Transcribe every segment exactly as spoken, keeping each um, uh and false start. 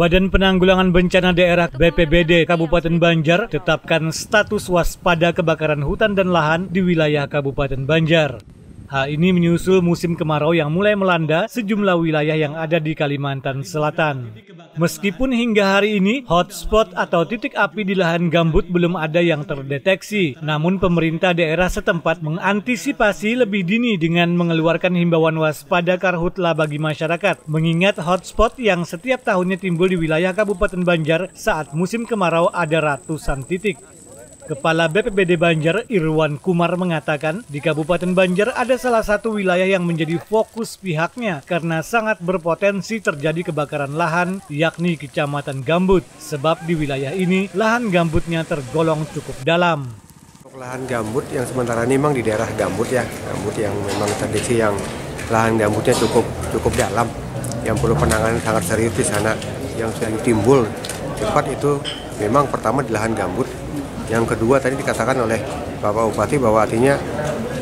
Badan Penanggulangan Bencana Daerah B P B D Kabupaten Banjar tetapkan status waspada kebakaran hutan dan lahan di wilayah Kabupaten Banjar. Hal ini menyusul musim kemarau yang mulai melanda sejumlah wilayah yang ada di Kalimantan Selatan. Meskipun hingga hari ini hotspot atau titik api di lahan gambut belum ada yang terdeteksi, namun pemerintah daerah setempat mengantisipasi lebih dini dengan mengeluarkan himbauan waspada karhutla bagi masyarakat, mengingat hotspot yang setiap tahunnya timbul di wilayah Kabupaten Banjar saat musim kemarau ada ratusan titik. Kepala B P B D Banjar, Irwan Kumar, mengatakan di Kabupaten Banjar ada salah satu wilayah yang menjadi fokus pihaknya karena sangat berpotensi terjadi kebakaran lahan, yakni Kecamatan Gambut. Sebab di wilayah ini lahan gambutnya tergolong cukup dalam. Untuk lahan gambut yang sementara ini memang di daerah gambut ya, gambut yang memang tradisi yang lahan gambutnya cukup cukup dalam, yang perlu penanganan sangat serius di sana, yang sering timbul cepat itu memang pertama di lahan gambut. Yang kedua tadi dikatakan oleh Bapak Bupati bahwa artinya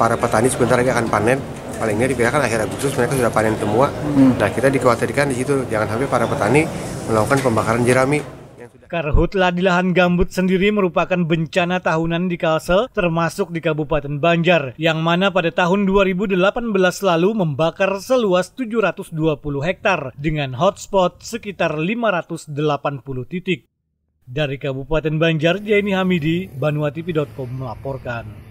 para petani sebentar lagi akan panen, palingnya diperkirakan akhir Agustus mereka sudah panen semua. Nah, kita dikhawatirkan di situ jangan sampai para petani melakukan pembakaran jerami. Karhutla di lahan gambut sendiri merupakan bencana tahunan di Kalsel, termasuk di Kabupaten Banjar, yang mana pada tahun dua ribu delapan belas lalu membakar seluas tujuh ratus dua puluh hektar dengan hotspot sekitar lima ratus delapan puluh titik. Dari Kabupaten Banjar, Jaini Hamidi, Banuatv titik com melaporkan.